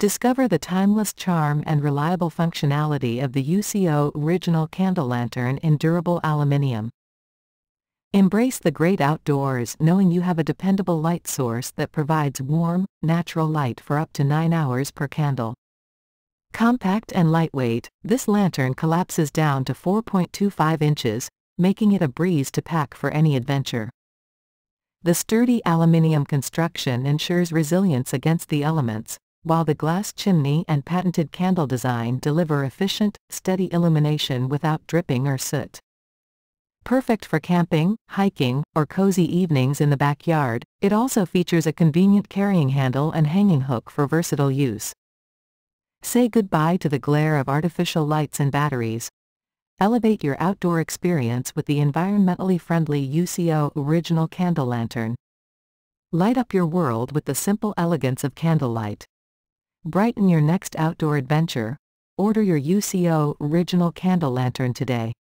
Discover the timeless charm and reliable functionality of the UCO original candle lantern in durable aluminium. Embrace the great outdoors knowing you have a dependable light source that provides warm, natural light for up to 9 hours per candle. Compact and lightweight, this lantern collapses down to 4.25 inches, making it a breeze to pack for any adventure. The sturdy aluminium construction ensures resilience against the elements, while the glass chimney and patented candle design deliver efficient, steady illumination without dripping or soot. Perfect for camping, hiking, or cozy evenings in the backyard, it also features a convenient carrying handle and hanging hook for versatile use. Say goodbye to the glare of artificial lights and batteries. Elevate your outdoor experience with the environmentally friendly UCO original candle lantern. Light up your world with the simple elegance of candlelight. Brighten your next outdoor adventure. Order your UCO original candle lantern today.